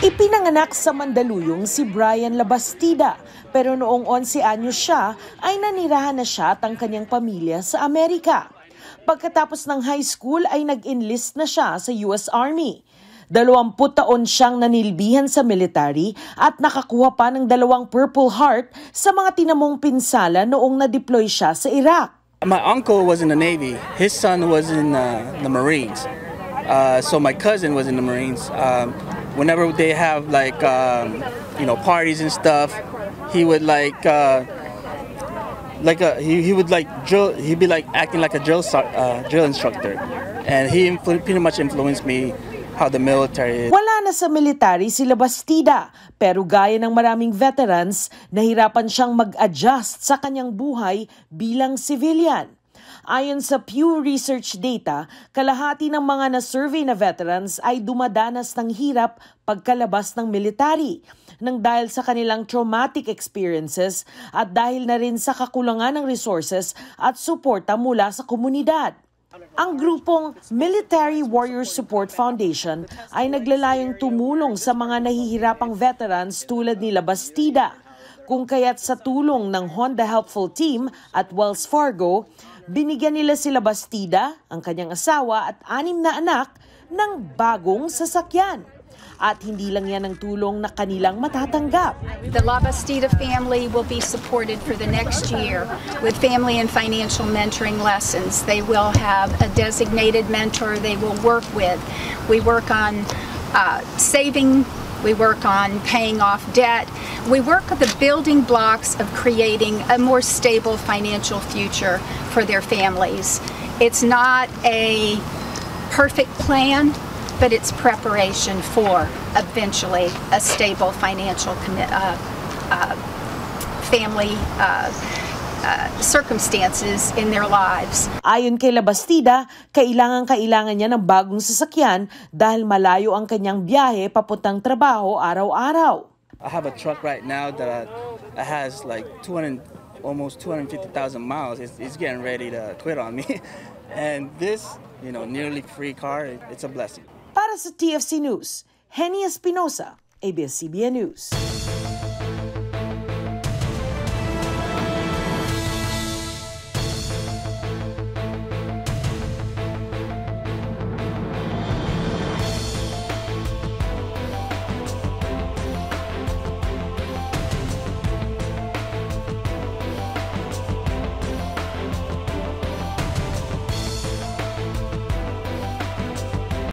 Ipinanganak sa Mandaluyong si Brian Labastida, pero noong 11 anyos siya ay nanirahan na siya at ang kanyang pamilya sa Amerika. Pagkatapos ng high school ay nag-enlist na siya sa US Army. 20 taon siyang nanilbihan sa military at nakakuha pa ng 2 Purple Heart sa mga tinamong pinsala noong na-deploy siya sa Iraq. My uncle was in the Navy. His son was in the Marines. So my cousin was in the Marines. Whenever they have like parties and stuff, he would be acting like a drill instructor, and he pretty much influenced me how the military is. Wala na sa military si Labastida, pero gaya ng maraming veterans, nahirapan siyang mag-adjust sa kanyang buhay bilang civilian. Ayon sa Pew Research Data, kalahati ng mga na-survey na veterans ay dumadanas ng hirap pagkalabas ng military, nang dahil sa kanilang traumatic experiences at dahil na rin sa kakulangan ng resources at suporta mula sa komunidad. Ang grupong Military Warrior Support Foundation ay naglalayong tumulong sa mga nahihirapang veterans tulad ni Labastida, kung kaya't sa tulong ng Honda Helpful Team at Wells Fargo, binigyan nila si Labastida, ang kanyang asawa at 6 na anak ng bagong sasakyan. At hindi lang yan ang tulong na kanilang matatanggap. The Labastida family will be supported for the next year with family and financial mentoring lessons. They will have a designated mentor they will work with. We work on saving. We work on paying off debt. We work on the building blocks of creating a more stable financial future for their families. It's not a perfect plan, but it's preparation for eventually a stable financial family circumstances in their lives. Ayon kay Labastida, kailangan niya ng bagong sasakyan dahil malayo ang kanyang biyahe papuntang trabaho araw-araw. I have a truck right now that has like almost 250,000 miles. It's getting ready to quit on me. And this, nearly free car, it's a blessing. Para sa TFC News, Henny Espinosa, ABS-CBN News.